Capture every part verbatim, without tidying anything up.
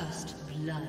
First blood.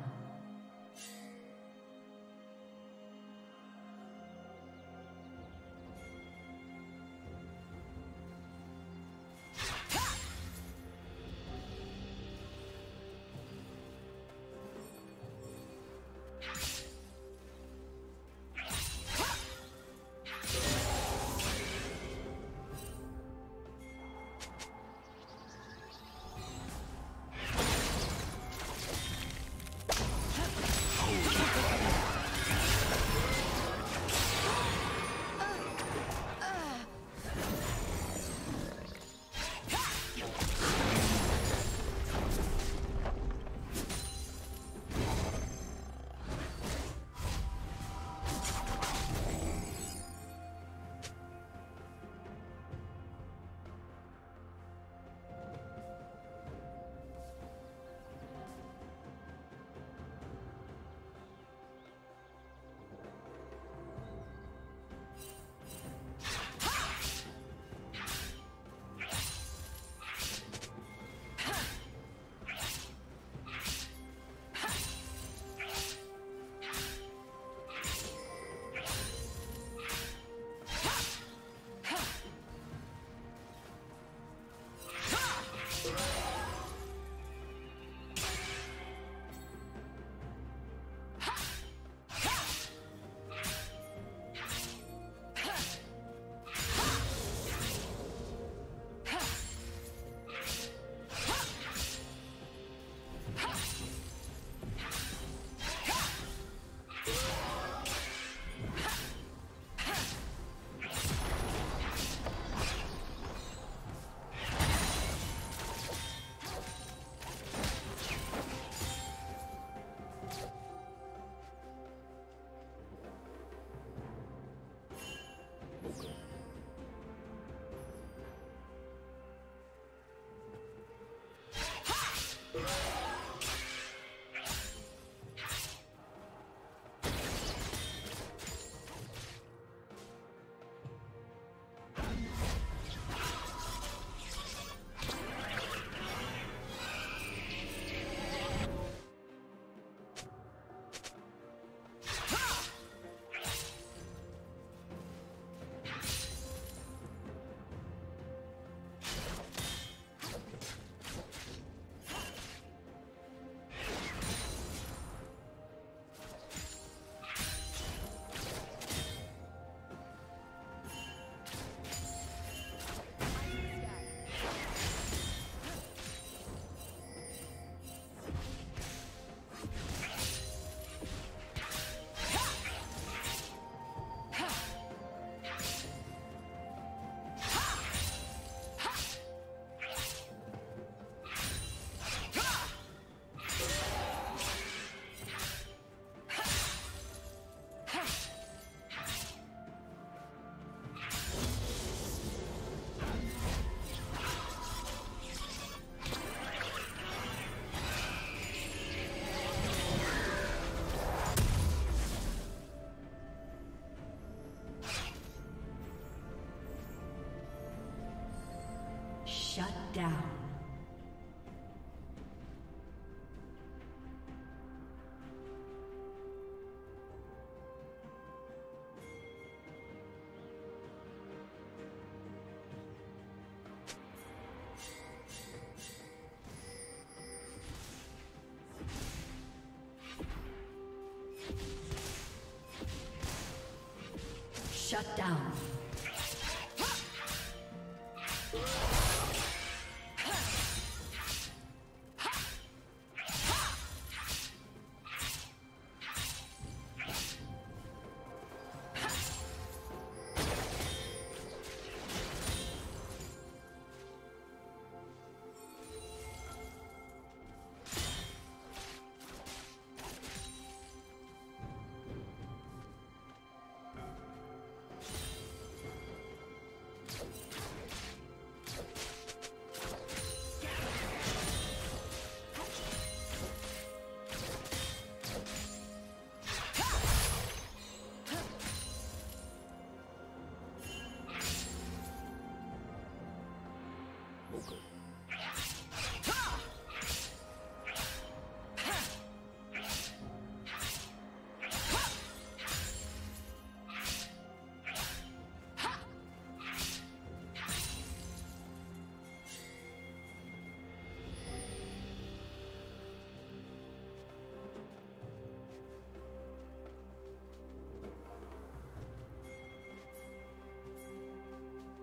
Shut down. Shut down.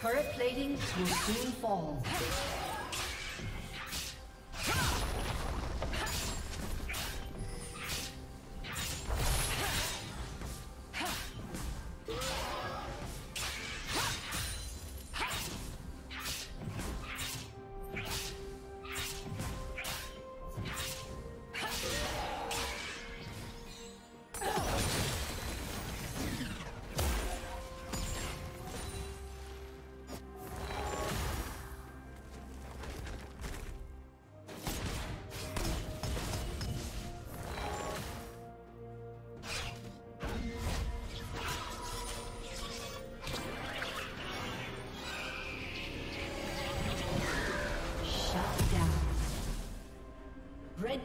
Turret plating will soon fall. Red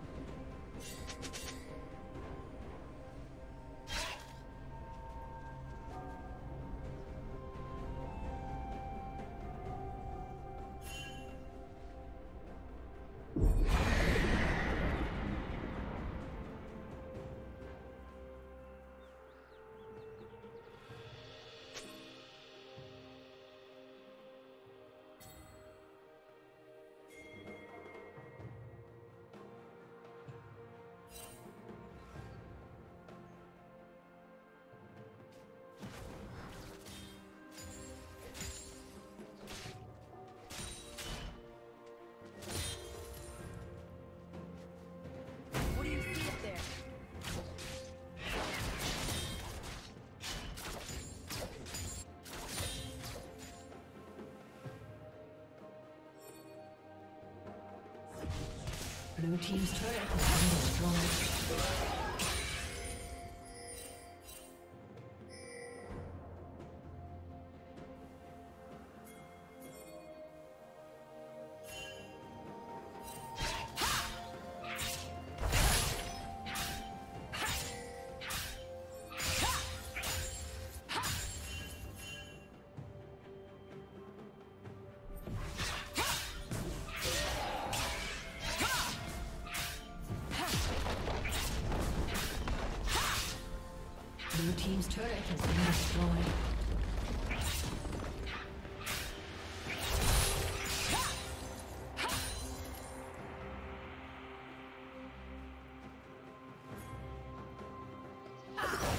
Blue team's turret has been destroyed. Blue team's turret has been destroyed. Ah.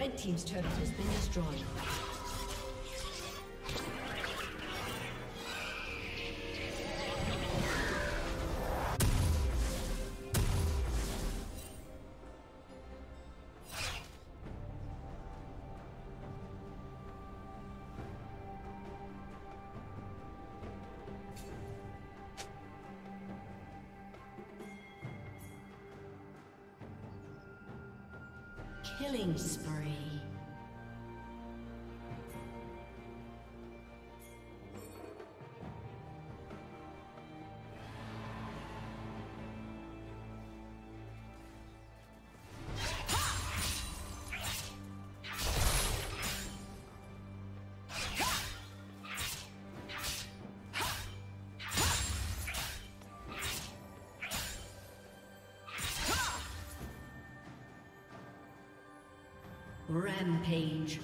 Red team's turret has been destroyed. Killing spree. Rampage.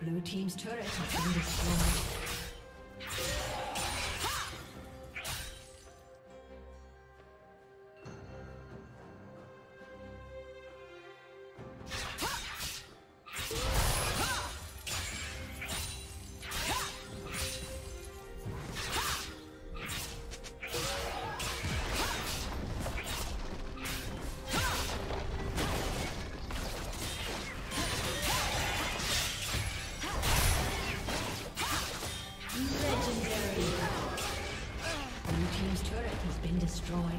Blue team's turret has been destroyed. destroyed.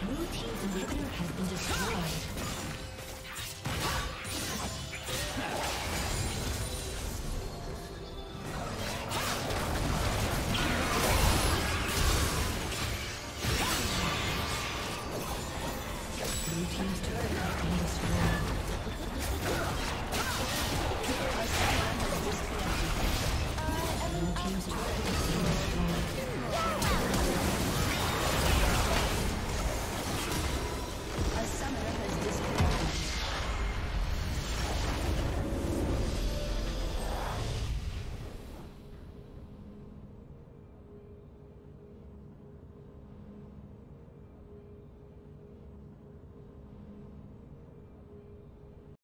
Blue team's inhibitor has been destroyed.